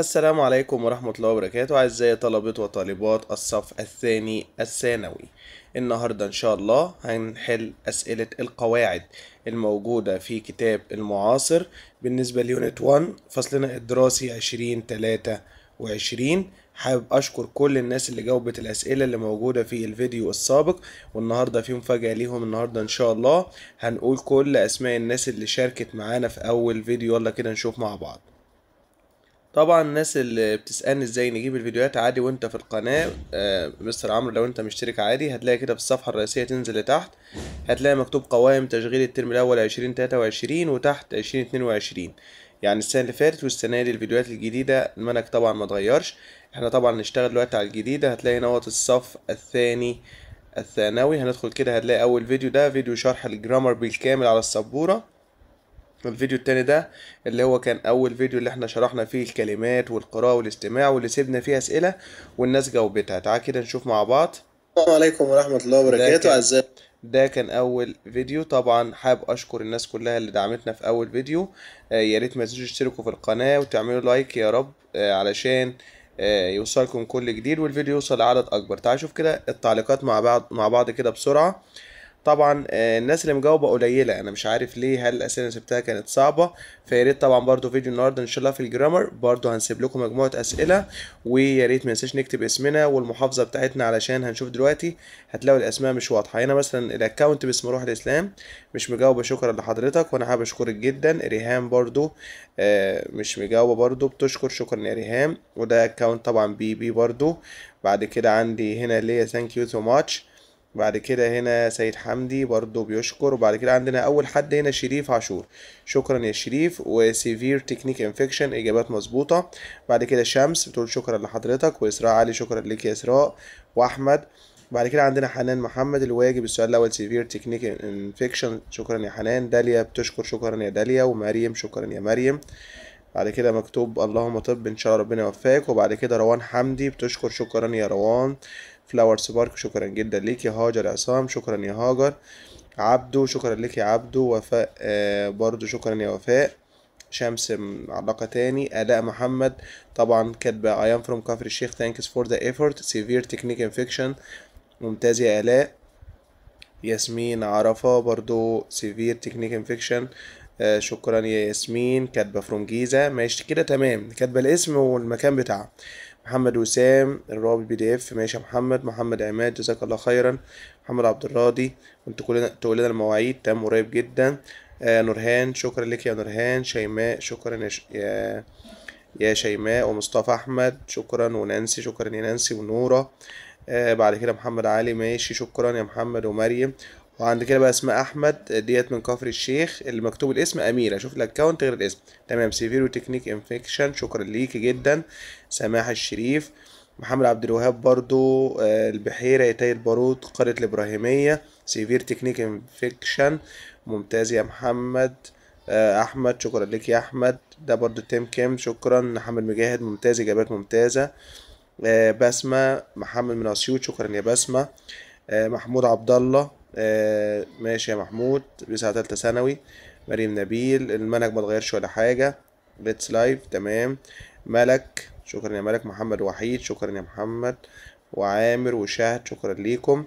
السلام عليكم ورحمة الله وبركاته. أعزائي طلبة وطالبات الصف الثاني الثانوي، النهاردة إن شاء الله هنحل أسئلة القواعد الموجودة في كتاب المعاصر بالنسبة ليونت 1 فصلنا الدراسي 2023. حابب أشكر كل الناس اللي جاوبت الأسئلة اللي موجودة في الفيديو السابق، والنهاردة في مفاجأة ليهم. النهاردة إن شاء الله هنقول كل أسماء الناس اللي شاركت معانا في أول فيديو. يلا كده نشوف مع بعض. طبعا الناس اللي بتسألني ازاي نجيب الفيديوهات عادي وانت في القناة، مستر عمرو لو انت مشترك عادي هتلاقي كده في الصفحة الرئيسية تنزل لتحت هتلاقي مكتوب قوائم تشغيل الترم الأول 2023 وتحت 2022، يعني السنة اللي فاتت والسنة دي الفيديوهات الجديدة. المنهج طبعا ما اتغيرش، احنا طبعا نشتغل دلوقتي على الجديدة. هتلاقي هنا الصف الثاني الثانوي، هندخل كده هتلاقي أول فيديو ده فيديو شرح الجرامر بالكامل على السبورة. الفيديو التاني ده اللي هو كان اول فيديو اللي احنا شرحنا فيه الكلمات والقراءة والاستماع واللي سيبنا فيه اسئلة والناس جاوبتها. تعال كده نشوف مع بعض. السلام عليكم ورحمة الله وبركاته. اعزائي ده كان اول فيديو. طبعا حابب اشكر الناس كلها اللي دعمتنا في اول فيديو. يا ريت ما تنسوش تشتركوا في القناة وتعملوا لايك يا رب علشان يوصلكم كل جديد والفيديو يوصل لعدد اكبر. تعال شوف كده التعليقات مع بعض كده بسرعة. طبعا الناس اللي مجاوبه قليله، انا مش عارف ليه، هل الاسئله اللي سبتها كانت صعبه؟ فيا ريت. طبعا برده فيديو النهارده ان شاء الله في الجرامر برده هنسيب لكم مجموعه اسئله، ويا ريت ما ننساش نكتب اسمنا والمحافظه بتاعتنا علشان هنشوف دلوقتي هتلاقوا الاسماء مش واضحه. هنا مثلا الاكونت باسم روح الاسلام مش مجاوبه، شكرا لحضرتك وانا حابب اشكرك جدا. ريهام برده مش مجاوبه، برده بتشكر، شكرا يا ريهام. وده اكونت طبعا بي برده. بعد كده عندي هنا ليا ثانك يو سو ماتش. بعد كده هنا سيد حمدي برضو بيشكر. وبعد كده عندنا اول حد هنا شريف عاشور، شكرا يا شريف. وسيفير تكنيك انفكشن، اجابات مظبوطه. بعد كده شمس بتقول شكرا لحضرتك. واسراء علي، شكرا لك يا اسراء. واحمد. بعد كده عندنا حنان محمد، الواجب السؤال الاول سيفير تكنيك انفكشن، شكرا يا حنان. داليا بتشكر، شكرا يا داليا. ومريم، شكرا يا مريم. بعد كده مكتوب اللهم طب ان شاء الله ربنا يوفقك. وبعد كده روان حمدي بتشكر، شكرا يا روان. فلاورز بارك، شكرا جدا ليك. يا هاجر عصام، شكرا يا هاجر. عبدو، شكرا ليك يا عبدو. وفاء برضو، شكرا يا وفاء. شمس معلقة تاني. أداء محمد طبعا كاتبة I am from كفر الشيخ thanks for the effort severe technique infection، ممتاز يا آلاء. ياسمين عرفة برضو severe technique infection، شكرا يا ياسمين. كاتبة from جيزة، ماشي كده تمام، كاتبة الاسم والمكان بتاعها. محمد وسام الرابط PDF، ماشي يا محمد. محمد عماد، جزاك الله خيرا. محمد عبد الراضي، انت كلنا تقول لنا المواعيد، تمام قريب جدا. نورهان، شكرا لك يا نورهان. شيماء، شكرا يا شيماء. ومصطفى احمد، شكرا. ونانسي، شكرا يا نانسي. ونوره. بعد كده محمد علي، ماشي، شكرا يا محمد. ومريم. وعند كده بقى اسماء احمد ديت من كفر الشيخ، اللي مكتوب الاسم اميره، شوف الاكونت غير الاسم، تمام. سيفيرو تكنيك انفكشن، شكرا ليكي جدا. سماح الشريف. محمد عبد الوهاب برضو البحيره، ايتاي البارود، قريه الابراهيميه، سيفير تكنيك انفكشن، ممتاز يا محمد. احمد، شكرا ليك يا احمد. ده برضو تيم كيم، شكرا. محمد مجاهد، ممتاز، اجابات ممتازه. بسمه محمد من اسيوط، شكرا يا بسمه. محمود عبد الله، ماشي يا محمود، بيسعة تالتة ثانوي. مريم نبيل، المنهج ما اتغيرش ولا حاجة، ليتس لايف تمام. ملك، شكرا يا ملك. محمد وحيد، شكرا يا محمد. وعامر وشهد، شكرا ليكم.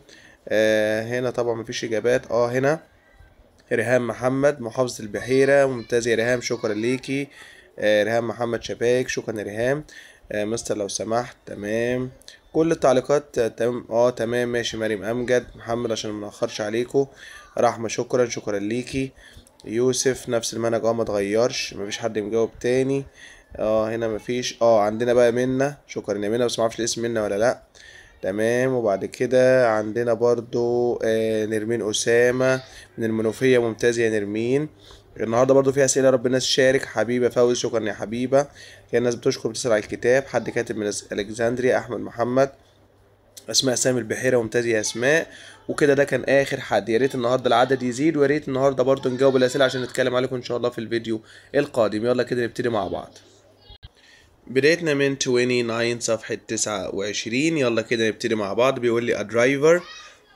هنا طبعا مفيش اجابات. هنا ريهام محمد، محافظة البحيرة، ممتاز يا ريهام، شكرا ليكي. ريهام محمد شباك، شكرا يا ريهام. مستر لو سمحت، تمام. كل التعليقات تمام، تمام ماشي. مريم امجد، محمد عشان منأخرش عليكم. رحمه، شكرا، شكرا ليكي. يوسف، نفس المنهج ما اتغيرش. مفيش حد مجاوب تاني. هنا مفيش. عندنا بقى منى، شكرا يا منى، بس معرفش الاسم منى ولا لا، تمام. وبعد كده عندنا برضو نرمين اسامه من المنوفيه، ممتاز يا نرمين. النهارده برضو فيها اسئله، رب الناس شارك. حبيبه فوز، شكرا يا حبيبه. كان الناس بتشكر بتسال على الكتاب. حد كاتب من الكسندريا، احمد محمد. اسماء سامي البحيره، ممتاز يا اسماء. وكده ده كان اخر حد. يا ريت النهارده العدد يزيد، ويا ريت النهارده برضو نجاوب الاسئله عشان نتكلم عليكم ان شاء الله في الفيديو القادم. يلا كده نبتدي مع بعض. بدايتنا من 29 صفحه 29. يلا كده نبتدي مع بعض. بيقول لي a driver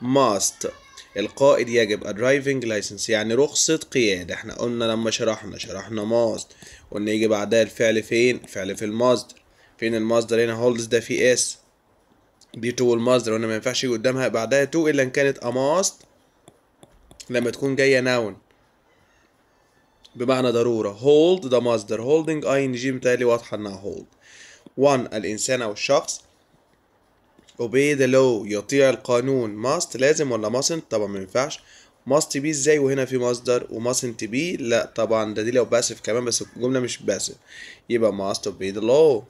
must، القائد يجب a driving license، يعني رخصة قيادة. احنا قلنا لما شرحنا must قلنا يجي بعدها الفعل فين؟ الفعل في المصدر. فين المصدر؟ هنا هولدز ده فيه اس، دي تو المصدر، وانا ما ينفعش يجي قدامها بعدها تو الا ان كانت اماست لما تكون جايه ناون بمعنى ضروره. هولد ده مصدر، هولدنج اي ان جي متهيألي واضحه انها هولد. 1 الانسان او الشخص، obey the law يطيع القانون. must لازم ولا mustn't؟ طبعا ما ينفعش. must be ازاي وهنا في مصدر، و mustn't be لا طبعا، ده دي لو باسف كمان، بس الجمله مش باسف، يبقى must obey the law.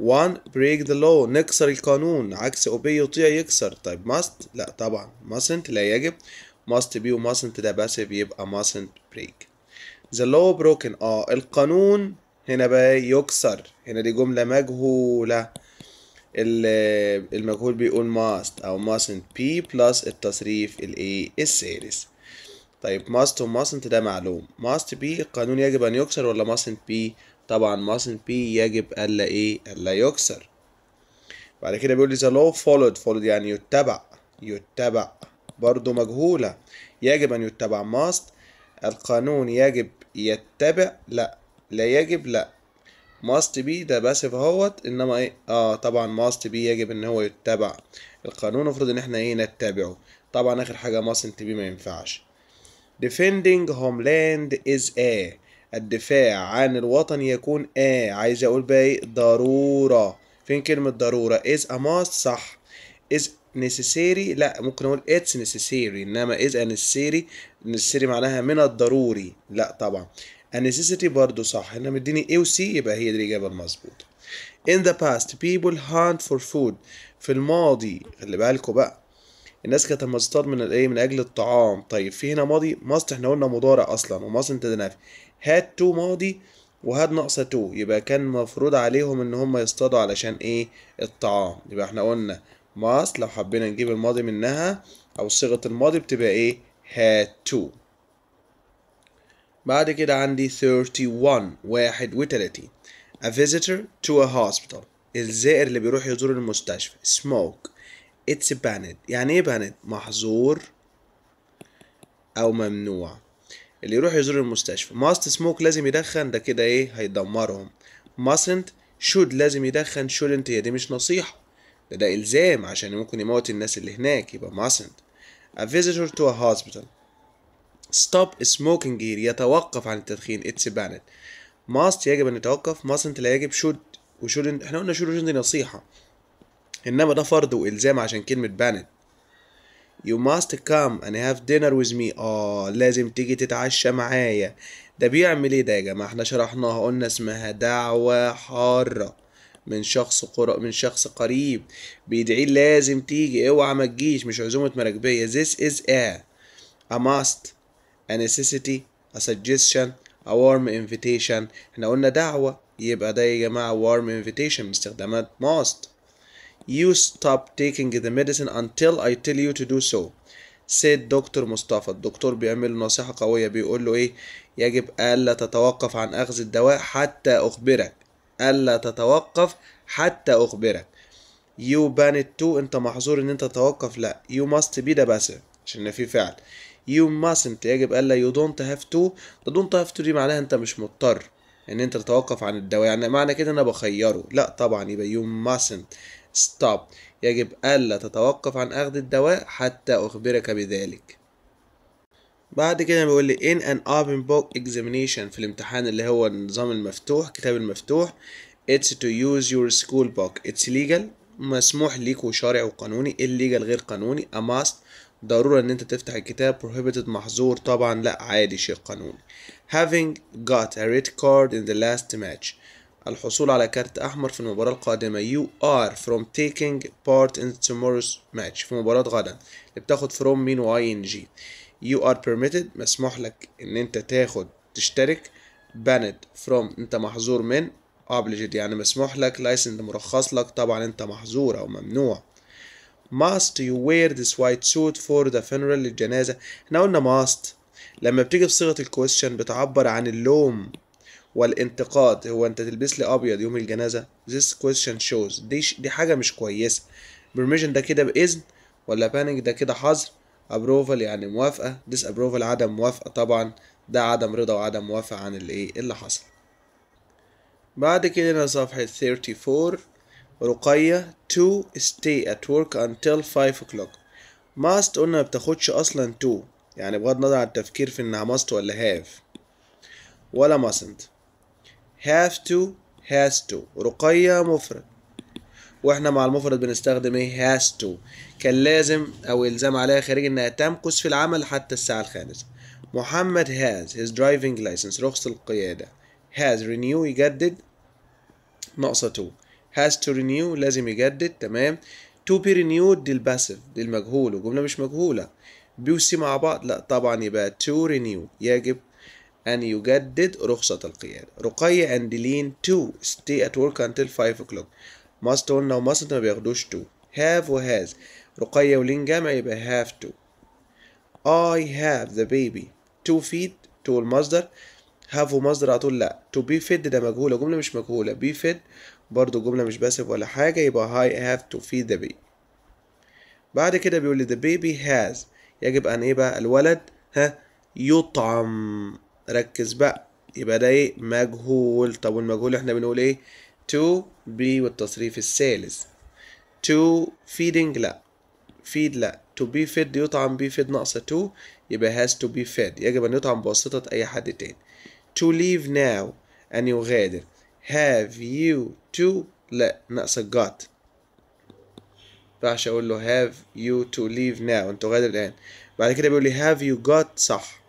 1 break the law نكسر القانون، عكس obey يطيع يكسر. طيب must لا طبعا، mustn't لا يجب، must be و mustn't ده باسف يبقى mustn't break. the law broken القانون هنا بقى يكسر، هنا دي جمله مجهوله، المجهول بيقول must او mustn't be plus التصريف الايه الثالث. طيب must و mustn't ده معلوم. must be القانون يجب ان يكسر ولا mustn't be؟ طبعا mustn't be يجب الا ايه الا يكسر. بعد كده بيقول لي the law followed، followed يعني يتبع، يتبع برضو مجهوله، يجب ان يتبع. must القانون يجب يتبع لا لا يجب لا، must be ده باسف اهوت، انما ايه طبعا must be يجب ان هو يتبع القانون، المفروض ان احنا ايه نتبعه. طبعا اخر حاجه mustn't be ما ينفعش. defending homeland is a الدفاع عن الوطن يكون a، عايز اقول بقى ضروره، فين كلمه ضروره؟ is a must صح، is necessary لا، ممكن اقول it's necessary، انما is a necessary، necessary معناها من الضروري لا طبعا. necessity برضه صح، هنا مديني A و C يبقى هي دي الإجابة المظبوطة. In the past people hunt for food، في الماضي خلي بالكوا بقى الناس كانت مصطاد من الإيه من أجل الطعام. طيب في هنا ماضي must احنا قلنا مضارع أصلا، وmustn't ده نافي، had to ماضي وhad ناقصة to، يبقى كان مفروض عليهم إن هم يصطادوا علشان إيه الطعام. يبقى احنا قلنا must لو حبينا نجيب الماضي منها أو صيغة الماضي بتبقى إيه had to. بعد كده عندي 31 31 a visitor to a hospital الزائر اللي بيروح يزور المستشفى. smoke it's banned، يعني ايه banned؟ محظور او ممنوع. اللي يروح يزور المستشفى must smoke لازم يدخن، ده كده ايه هيدمرهم. mustn't should لازم يدخن، shouldn't هي دي مش نصيحة، ده الزام عشان ممكن يموت الناس اللي هناك، يبقى mustn't. a visitor to a hospital stop smoking here يتوقف عن التدخين it's banned. must يجب ان يتوقف، mustn't لا يجب، should وshouldn't احنا قلنا should وshouldn't دي نصيحة، انما ده فرض والزام عشان كلمة banned. you must come and have dinner with me لازم تيجي تتعشى معايا. ده بيعمل ايه ده يا جماعة؟ احنا شرحناها قلنا اسمها دعوة حارة من شخص من شخص قريب بيدعيه لازم تيجي، اوعى ما تجيش، مش عزومة مراكبية. this is a must a necessity a suggestion a warm invitation، احنا قلنا دعوة يبقى ده يا جماعة warm invitation من استخدامات must. you stop taking the medicine until I tell you to do so said دكتور مصطفى. الدكتور بيعمل له نصيحة قوية بيقول له ايه؟ يجب ألا تتوقف عن أخذ الدواء حتى أخبرك، ألا تتوقف حتى أخبرك. you banned to انت محظور ان انت تتوقف لا، you must be ده بس عشان في فعل. You mustn't يجب ألا، you don't have to ده don't have to دي معناها أنت مش مضطر إن أنت تتوقف عن الدواء، يعني معنى كده أنا بخيره لأ طبعا، يبقى you mustn't stop يجب ألا تتوقف عن أخذ الدواء حتى أخبرك بذلك. بعد كده بيقول لي in an open book examination في الامتحان اللي هو النظام المفتوح كتاب المفتوح it's to use your school book it's legal مسموح ليك وشرعي وقانوني. illegal غير قانوني. a must ضرورة ان انت تفتح الكتاب. prohibited محظور طبعا لا عادي شيء قانوني. having got a red card in the last match الحصول على كارت احمر في المباراة القادمة. you are from taking part in tomorrow's match في مباراة غدا اللي بتاخد from مين و ing. you are permitted مسموح لك ان انت تاخد تشترك. banned from انت محظور من. obliged يعني مسموح لك. licensed مرخص لك طبعا انت محظور او ممنوع. must you wear this white suit for the funeral للجنازة. احنا قلنا must لما بتيجي في صيغة الكويستشن بتعبر عن اللوم والانتقاد، هو انت تلبس لي ابيض يوم الجنازة؟ this question shows دي حاجة مش كويسة. permission ده كده بإذن ولا بانينج ده كده حظر. approval يعني موافقة. disapproval عدم موافقة طبعا، ده عدم رضا وعدم موافقة عن اللي حصل. بعد كده صفحة 34 رقية to stay at work until 5 o'clock. must قلنا ما بتاخدش اصلا to، يعني بغض النظر عن التفكير في انها must ولا have ولا mustn't. have to has to، رقية مفرد واحنا مع المفرد بنستخدم ايه؟ has to. كان لازم او الزام عليها خارج انها تمكث في العمل حتى الساعة الخامسة. محمد has his driving license، رخصة القيادة. has renew، يجدد، ناقصة to. has to renew، لازم يجدد، تمام. to be renewed دي الباسيف، دي المجهول وجملة مش مجهولة، بي وسي مع بعض، لا طبعا، يبقى to renew يجب أن يجدد رخصة القيادة. رقية and Deline to stay at work until 5 o'clock. must قلنا وmustn't ما بياخدوش to. have و has، رقية ولين جمع يبقى have to. I have the baby to feed، to المصدر، have ومصدر على طول لا. to be fed ده مجهولة، جملة مش مجهولة، be fed برضه جملة مش باسف ولا حاجة، يبقى I have to feed the baby. بعد كده بيقول لي the baby has، يجب أن إيه بقى؟ الولد ها يطعم، ركز بقى، يبقى ده ايه؟ مجهول. طب والمجهول احنا بنقول ايه؟ to be والتصريف الثالث. to feeding لا، feed لا، to be fed يطعم، be fed ناقصة to، يبقى has to be fed يجب ان يطعم بواسطة اي حد تاني. to leave now ان يغادر. have you to لا، ناقصة got، مينفعش اقول له have you to leave now، انت غادر الان. بعد كده بيقول لي have you got صح.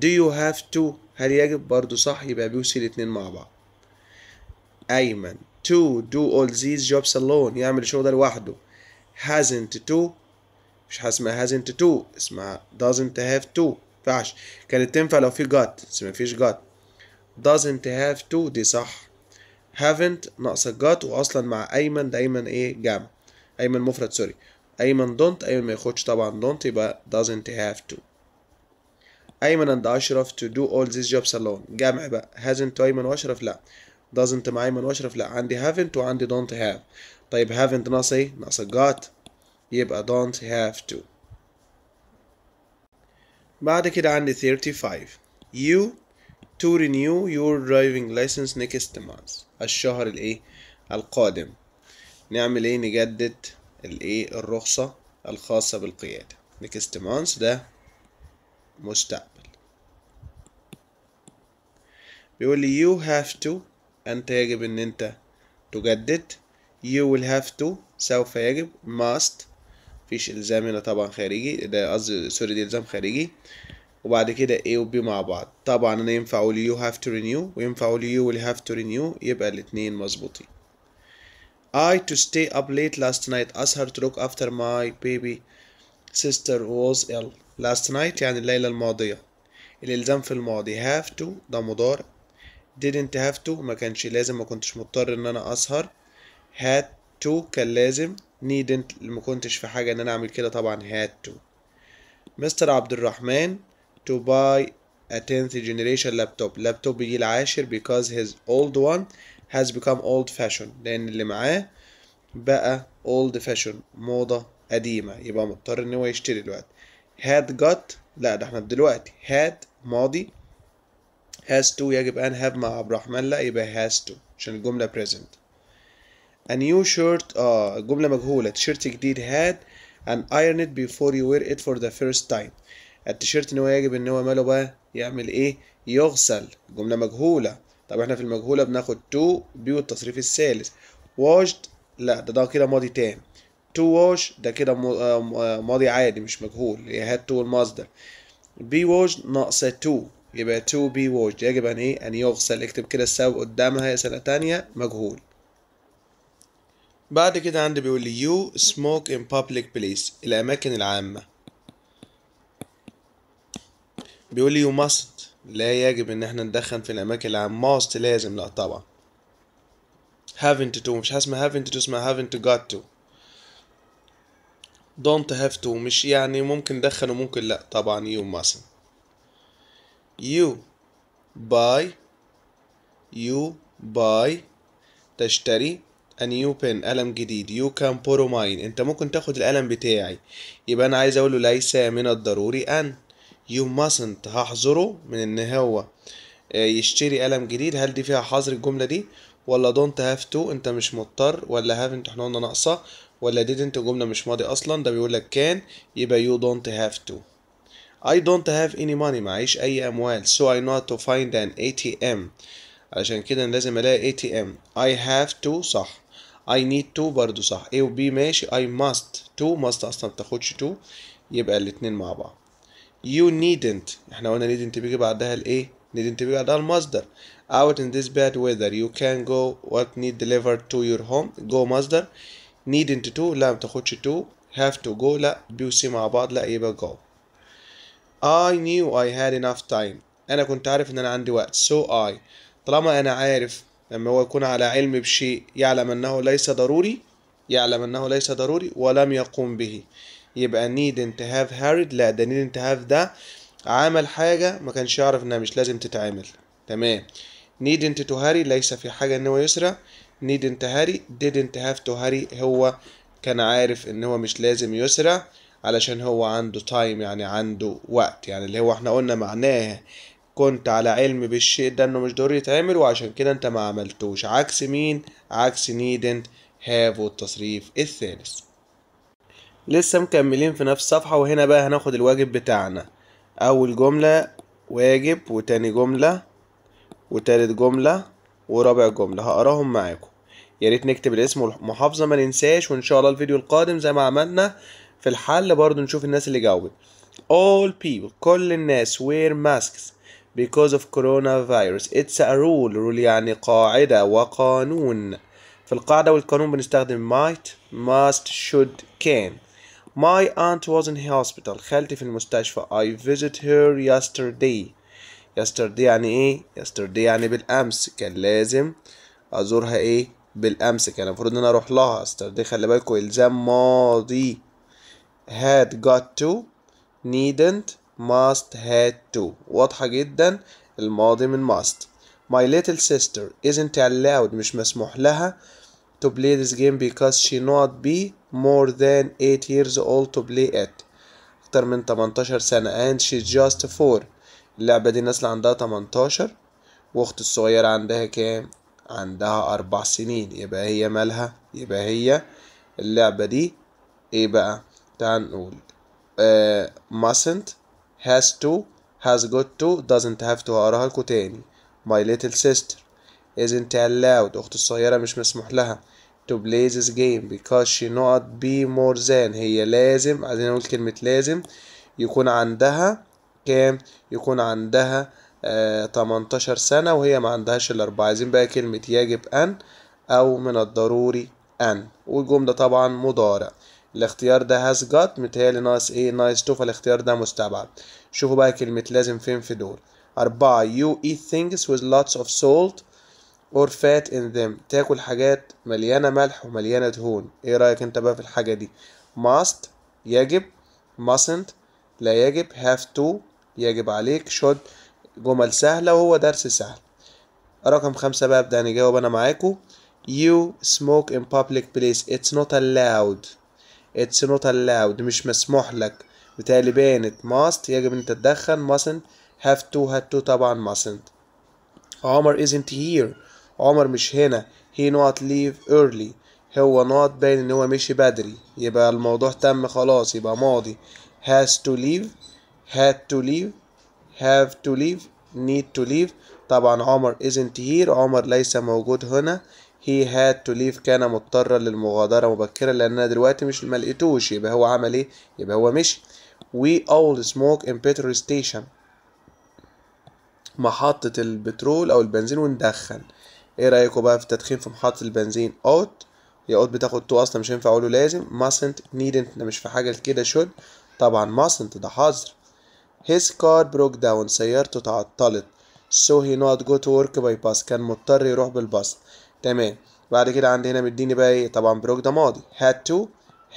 do you have to هل يجب برضو صح، يبقى بيوصل الاتنين مع بعض. أيمن to do all these jobs alone، يعمل الشغل ده لوحده. hasn't to، مش اسمها hasn't to، اسمها doesn't have to، مينفعش، كانت تنفع لو في got بس مفيش got. doesn't have to دي صح. haven't ناقصة got، وأصلا مع أيمن ده أيمن إيه؟ جمع، أيمن مفرد سوري. أيمن don't، أيمن ما ياخدش طبعا don't، يبقى doesn't have to. أيمن and أشرف to do all these jobs alone، جمع بقى. hasn't أيمن وأشرف لا، doesn't مع أيمن وأشرف لا، عندي haven't وعندي don't have. طيب haven't ناقصة إيه؟ ناقصة got، يبقى don't have to. بعد كده عندي 35 you to renew your driving license next month، الشهر الإيه؟ القادم. نعمل إيه؟ نجدد الإيه؟ الرخصة الخاصة بالقيادة. next month ده مستقبل. بيقول لي you have to، أنت يجب إن أنت تجدد. you will have to سوف يجب. must مفيش إلزام هنا طبعا خارجي، ده قصدي سوري دي إلزام خارجي. وبعد كده A و B مع بعض، طبعا أنا ينفع أقول you have to renew وينفع أقول you will have to renew، يبقى الاتنين مظبوطين. I to stay up late last night، أسهر to look after my baby sister was ill. last night يعني الليلة الماضية، الإلزام في الماضي. have to ده مضارع. didn't have to ما كانش لازم، ما كنتش مضطر إن أنا أسهر. had to كان لازم. needn't ما كنتش في حاجة إن أنا أعمل كده طبعا had to. مستر عبد الرحمن to buy a 10th generation laptop، لابتوب بجيل عاشر because his old one has become old fashioned، لأن اللي معاه بقى old fashioned موضة قديمة، يبقى مضطر إن هو يشتري دلوقتي. had got لا، ده احنا دلوقتي had ماضي. has to يجب أن have مع عبد الرحمن لا، يبقى has to عشان الجملة present. a new shirt الجملة مجهولة، تيشيرت جديد had and iron it before you wear it for the first time. التيشيرت ان هو يجب ان هو ماله بقى يعمل ايه؟ يغسل، الجملة مجهولة. طب احنا في المجهولة بناخد to be والتصريف الثالث. washed لا، ده كده ماضي تام. to wash ده كده ماضي عادي مش مجهول، هي had to المصدر. be washed ناقصة to، يبقى to be washed يجب أن إيه؟ أن يغسل. اكتب كده السبب قدامها سنة تانية مجهول. بعد كده عندي بيقول لي you smoke in public place، الأماكن العامة. بيقول لي you must لا يجب إن احنا ندخن في الأماكن العامة. must لازم لا طبعا. haven't to مش هسمها haven't to، اسمها haven't got to. don't have to مش يعني ممكن دخن وممكن لأ طبعا، you mustn't. you buy تشتري a new pen قلم جديد. you can borrow mine انت ممكن تاخد القلم بتاعي، يبقى أنا عايز أقوله ليس من الضروري أن you mustn't هحظره من إن هو يشتري قلم جديد. هل دي فيها حظر الجملة دي؟ ولا don't have to انت مش مضطر، ولا have انت احنا قلنا ناقصه، ولا did انت جمله مش ماضي اصلا، ده بيقول لك كان، يبقى you don't have to. I don't have any money معيش اي اموال، so I know to find an ATM علشان كده لازم الاقي ATM. I have to صح، I need to برضو صح، A و B ماشي، I must to must اصلا بتاخدش to، يبقى الاتنين مع بعض. You needn't احنا قلنا needn't بيجي بعدها الايه، needn't بيجي بعدها المصدر. Out in this bad weather you can go what need delivered to your home، go مصدر. needn't to لا متاخدش to، have to go لا، B و C مع بعض لا، يبقى go. I knew I had enough time أنا كنت عارف إن أنا عندي وقت، so I طالما أنا عارف، لما هو يكون على علم بشيء يعلم أنه ليس ضروري، يعلم أنه ليس ضروري ولم يقوم به، يبقى needn't have hurried لا، ده needn't have ده عمل حاجة ما كانش يعرف إنها مش لازم تتعمل، تمام. needn't to hurry ليس في حاجة إن هو يسرع، needn't hurry didn't have to hurry هو كان عارف إن هو مش لازم يسرع علشان هو عنده تايم يعني عنده وقت، يعني اللي هو احنا قلنا معناه كنت على علم بالشيء ده انه مش ضروري يتعمل وعشان كده انت ما عملتوش، عكس مين؟ عكس needn't have والتصريف الثالث. لسه مكملين في نفس الصفحة، وهنا بقى هناخد الواجب بتاعنا. أول جملة واجب، وتاني جملة، وتالت جملة، ورابع جملة، هقراهم معاكم. يا ريت نكتب الاسم والمحافظة ما ننساش، وإن شاء الله الفيديو القادم زي ما عملنا في الحل برضو نشوف الناس اللي جاوبت. All people كل الناس wear masks because of coronavirus. It's a rule rule يعني قاعدة وقانون. في القاعدة والقانون بنستخدم might must should can. My aunt was in hospital خالتي في المستشفى. I visit her yesterday. yesterday يعني ايه؟ yesterday يعني بالأمس، كان لازم أزورها ايه؟ بالأمس، كان المفروض إن أنا أروح لها. yesterday خلي بالكوا إلزام ماضي. had got to needn't must had to، واضحة جدا الماضي من must. my little sister isn't allowed مش مسموح لها to play this game because she not be more than 8 years old to play it أكتر من 18 سنة and she's just 4 اللعبة دي الناس اللي عندها 18 واخت الصغيرة عندها كام؟ عندها 4 سنين، يبقى هي مالها؟ يبقى هي اللعبة دي ايه بقى؟ تعال نقول mustn't has to has got to doesn't have to هقراها لكم تاني. my little sister isn't allowed أختي الصغيرة مش مسموح لها to play this game because she not be more than هي لازم، عايزين نقول كلمة لازم يكون عندها كام؟ يكون عندها 18 سنة وهي ما عندهاش إلا 4. عايزين بقى كلمة يجب أن أو من الضروري أن، والجملة طبعا مضارع. الاختيار ده has got متهيألي ناقص ايه؟ ناقص تو، فالاختيار ده مستبعد. شوفوا بقى كلمة لازم فين في دول. 4 you eat things with lots of salt or fat in them تاكل حاجات مليانة ملح ومليانة دهون. ايه رأيك انت بقى في الحاجة دي؟ must يجب، mustn't لا يجب، have to يجب عليك، should جمل سهلة وهو درس سهل. رقم 5 بقى ابدأ نجاوب انا معاكم. you smoke in public place it's not allowed It's not allowed مش مسموح لك، بالتالي بانت must يجب أن تتدخل، mustn't have to had to طبعا mustn't. عمر isn't here عمر مش هنا. he not leave early هو not باين إن هو مشي بدري، يبقى الموضوع تم خلاص يبقى ماضي. has to leave had to leave have to leave need to leave طبعا عمر isn't here عمر ليس موجود هنا. He had to leave كان مضطرا للمغادرة مبكرا لأن أنا دلوقتي مش ملقتوش، يبقى هو عمل إيه؟ يبقى هو مشي. We all smoke in petrol station محطة البترول أو البنزين وندخن. إيه رأيكم بقى في التدخين في محطة البنزين؟ ought يا ought بتاخد تو أصلا مش هينفع أقوله لازم. mustn't needn't مش في حاجة كده should طبعا mustn't ده حظر. his car broke down سيارته تعطلت so he not go to work by bus كان مضطر يروح بالباص، تمام. بعد كده عندي هنا مديني بقى ايه؟ طبعا بروك ده ماضي. had to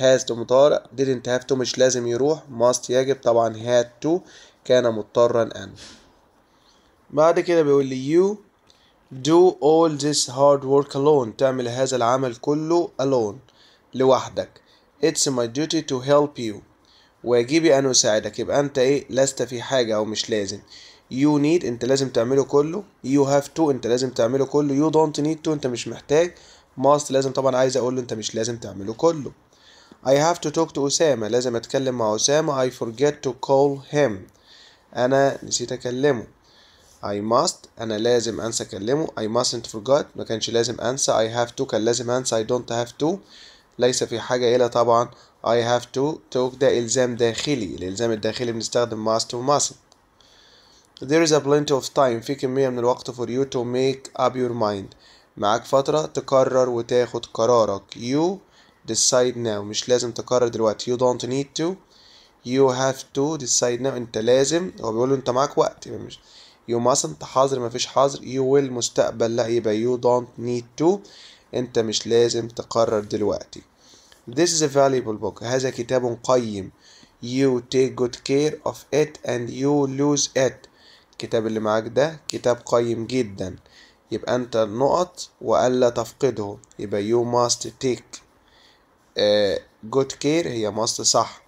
has to مضارع. didn't have to مش لازم يروح. must يجب طبعا. had to كان مضطرا ان. بعد كده بيقول لي you do all this hard work alone تعمل هذا العمل كله alone لوحدك. it's my duty to help you واجبي ان اساعدك، يبقى انت ايه؟ لست في حاجه او مش لازم. You need انت لازم تعمله كله. You have to انت لازم تعمله كله. You don't need to انت مش محتاج. Must لازم طبعا عايز اقوله انت مش لازم تعمله كله. I have to talk to أسامة لازم اتكلم مع أسامة. I forget to call him انا نسيت اكلمه. I must انا لازم انسى اكلمه. I mustn't forget ما كانش لازم انسى. I have to كان لازم انسى. I don't have to ليس في حاجة إلى طبعا. I have to talk ده إلزام داخلي. الإلزام الداخلي بنستخدم must و mustn't. There is a plenty of time في كمية من الوقت for you to make up your mind معاك فترة تقرر وتاخد قرارك. You decide now مش لازم تقرر دلوقتي. You don't need to. You have to decide now انت لازم هو بيقوله انت معاك وقت. مش You mustn't حاضر مفيش حاضر. You will مستقبل لا يبقى you don't need to انت مش لازم تقرر دلوقتي. This is a valuable book هذا كتاب قيم. You take good care of it and you lose it الكتاب اللي معاك ده كتاب قيم جدا يبقى انت النقط وألا تفقده يبقى you must take good care هي must صح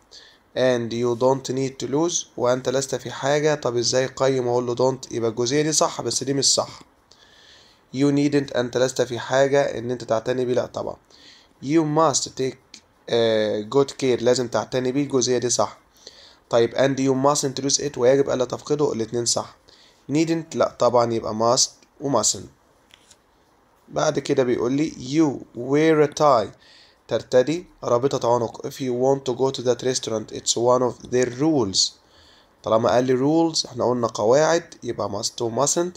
and you don't need to lose وانت لست في حاجة. طب ازاي قيم اقول له don't يبقى الجزئية دي صح بس دي مش صح. You needn't انت لست في حاجة ان انت تعتني بيه لا طبعا. You must take good care لازم تعتني بيه الجزئية دي صح. طيب and you mustn't lose it ويجب ألا تفقده الاتنين صح. needn't لا طبعا يبقى must و mustn't. بعد كده بيقول لي you wear a tie ترتدي رابطة عنق. if you want to go to that restaurant it's one of their rules طالما قال لي rules احنا قلنا قواعد يبقى must و mustn't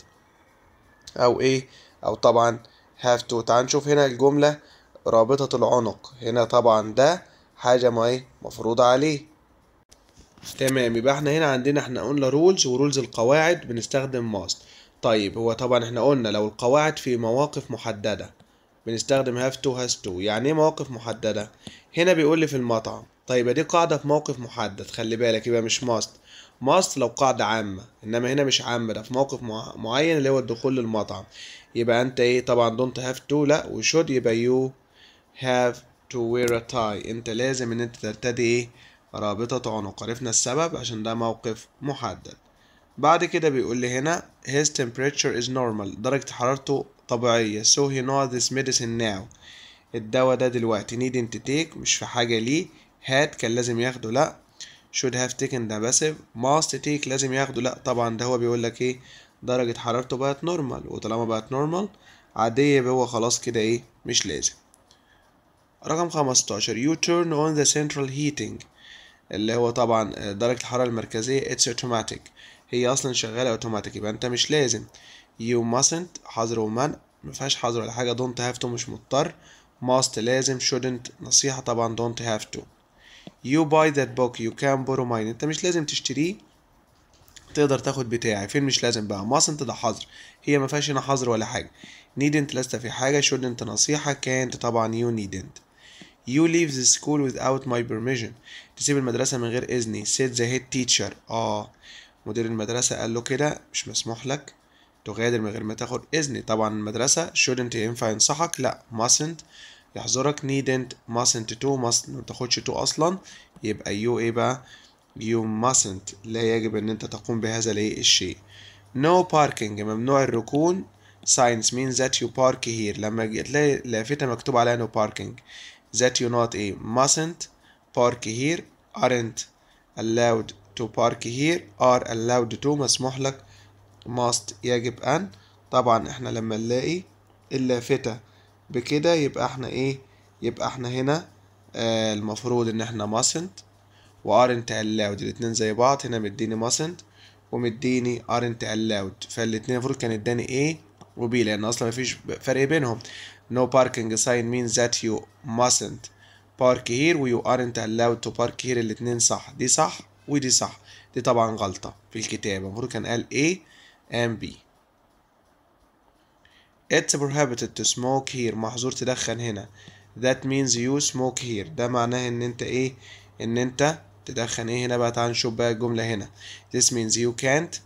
أو إيه أو طبعا have to. تعال نشوف هنا الجملة رابطة العنق هنا طبعا ده حاجة ما إيه مفروض عليه. تمام يبقى احنا هنا عندنا احنا قلنا رولز ورولز القواعد بنستخدم must. طيب هو طبعا احنا قلنا لو القواعد في مواقف محددة بنستخدم have to has to. يعني ايه مواقف محددة؟ هنا بيقول لي في المطعم. طيب دي قاعدة في موقف محدد خلي بالك يبقى مش must. must لو قاعدة عامة انما هنا مش عامة ده في موقف معين اللي هو الدخول للمطعم يبقى انت ايه طبعا don't have to لا و should يبقى you have to wear a tie انت لازم ان انت ترتدي ايه رابطة عنق. عرفنا السبب عشان ده موقف محدد. بعد كده بيقول لي هنا his temperature is normal درجة حرارته طبيعية so he knows this medicine now الدواء ده دلوقتي. needn't to take مش في حاجة ليه. had كان لازم ياخده لا. should have taken ده passive. must take لازم ياخده لا طبعا ده هو بيقول لك ايه درجة حرارته بقت نورمال وطالما بقت نورمال عادية يبقى هو خلاص كده ايه مش لازم. رقم 15 you turn on the central heating اللي هو طبعا درجة الحرارة المركزية it's automatic هي أصلا شغالة automatic يبقى أنت مش لازم. you mustn't حظر ومنع مفيهاش حظر ولا حاجة. don't have to مش مضطر. must لازم. shouldn't نصيحة طبعا don't have to. you buy that book you can borrow mine أنت مش لازم تشتريه تقدر تاخد بتاعي. فين مش لازم بقى mustn't ده حظر هي مفيهاش هنا حظر ولا حاجة. needn't لست في حاجة. shouldn't نصيحة. can't طبعا you needn't. You leave the school without my permission تسيب المدرسة من غير إذني. said the head teacher مدير المدرسة قال له كده مش مسموح لك تغادر من غير ما تاخد إذني. طبعا المدرسة shouldn't ينفع ينصحك لا. mustn't يحظرك. needn't mustn't to must ما تاخدش to أصلا يبقى you إيه بقى you mustn't لا يجب إن أنت تقوم بهذا الشيء. no parking ممنوع الركون. signs means that you park here لما تلاقي لافتة مكتوب عليها no parking that you not a mustn't park here. aren't allowed to park here. are allowed to مسموح لك. must يجب أن طبعا احنا لما نلاقي اللافتة بكده يبقى احنا ايه يبقى احنا هنا المفروض ان احنا mustn't و aren't allowed الاتنين زي بعض. هنا مديني mustn't ومديني aren't allowed فالاتنين المفروض كان اداني ايه وB لأن أصلا مفيش فرق بينهم. no parking sign means that you mustn't park here و you aren't allowed to park here الاتنين صح. دي صح ودي صح. دي طبعا غلطة في الكتاب المفروض كان قال A and B. it's prohibited to smoke here محظور تدخن هنا. that means you smoke here ده معناه ان انت ايه ان انت تدخن ايه هنا بقى. تعال نشوف بقى الجملة هنا this means you can't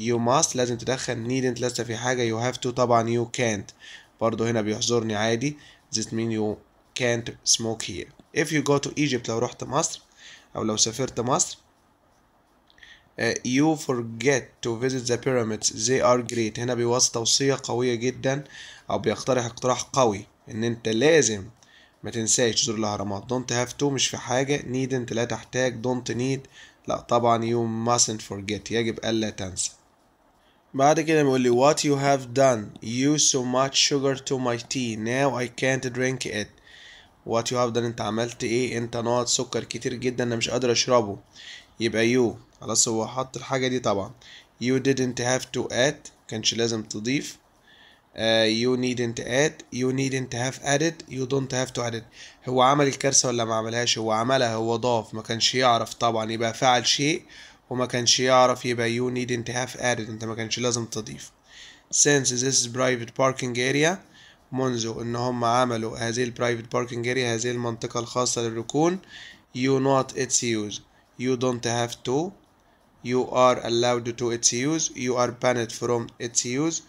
you must لازم تدخن. needn't لست في حاجة. you have to طبعا you can't برضو هنا بيحظرني عادي. this means you can't smoke here. if you go to Egypt لو رحت مصر أو لو سافرت مصر You forget to visit the pyramids, they are great. هنا بيوصي توصية قوية جدا أو بيقترح اقتراح قوي إن أنت لازم ما تنساش تزور الأهرامات. Don't have to مش في حاجة. Needn't لا تحتاج. Don't need لا طبعا. You mustn't forget يجب ألا تنسى. بعد كده بيقول لي what you have done, you so much sugar to my tea, now I can't drink it. what you have done انت عملت ايه؟ انت نقط سكر كتير جدا انا مش قادر اشربه. يبقى you خلاص هو حط الحاجة دي طبعا. you didn't have to add كانش لازم تضيف. you needn't add, you needn't have added, you don't have to add. هو عمل الكارثة ولا ما عملهاش؟ هو عملها، هو ضاف، ما كانش يعرف طبعا يبقى فعل شيء وما كانش يعرف يبقى you needn't have added انت ما كانش لازم تضيف. since this is private parking area منذ ان هم عملوا هذه ال private parking area هذه المنطقة الخاصة للركون you not its use, you don't have to, you are allowed to its use, you are banned from its use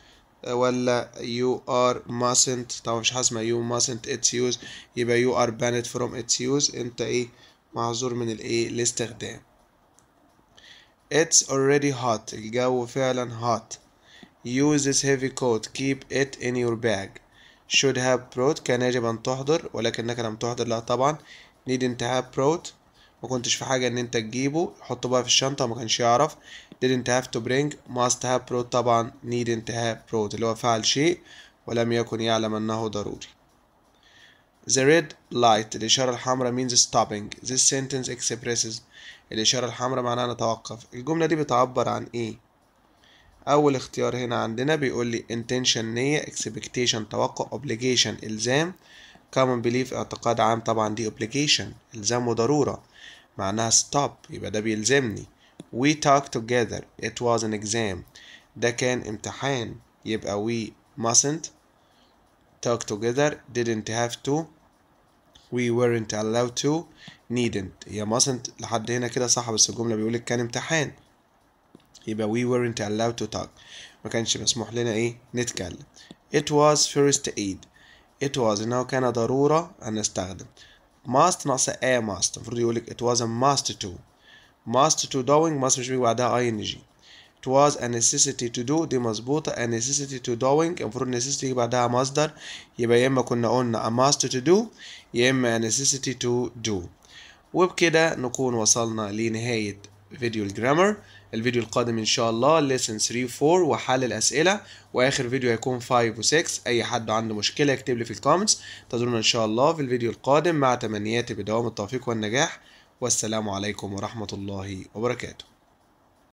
ولا you are mustn't طبعا مش حاسمة you mustn't its use يبقى you are banned from its use انت ايه معذور من الايه الاستخدام. It's already hot الجو فعلا hot. Use this heavy coat, keep it in your bag. Should have brought كان يجب أن تحضر ولكنك لم تحضر لا طبعا. Needn't have brought ما كنتش في حاجة إن أنت تجيبه حطه بقى في الشنطة ما كانش يعرف. Didn't have to bring must have brought طبعا. Needn't have brought اللي هو فعل شيء ولم يكن يعلم أنه ضروري. The red light الإشارة الحمراء means stopping. This sentence expresses الإشارة الحمراء معناها نتوقف. الجملة دي بتعبر عن إيه؟ أول اختيار هنا عندنا بيقول لي intention نية, expectation توقع, obligation إلزام, common belief اعتقاد عام طبعا دي obligation إلزام وضرورة معناها stop يبقى ده بيلزمني. We talked together it was an exam ده كان امتحان يبقى we mustn't talk together. Didn't have to we weren't allowed to. needn't هي mustn't لحد هنا كده صح بس الجملة بيقولك كان امتحان يبقى we weren't allowed to talk ما كانش مسموح لنا ايه نتكلم. it was first aid it was انه كان ضرورة ان نستخدم. must ناقصة a must المفروض يقولك it was a must to. must to doing must مش بيجي بعدها ing. it was a necessity to do دي مظبوطة. a necessity to doing المفروض necessity يجي بعدها مصدر يبقى يا اما كنا قلنا a must to do يا اما a necessity to do. وبكده نكون وصلنا لنهاية فيديو الجرامر. الفيديو القادم ان شاء الله lesson 3 و4 وحل الاسئله واخر فيديو هيكون 5 و6. اي حد عنده مشكله يكتب لي في الكومنتس. انتظرونا ان شاء الله في الفيديو القادم مع تمنياتي بدوام التوفيق والنجاح والسلام عليكم ورحمه الله وبركاته.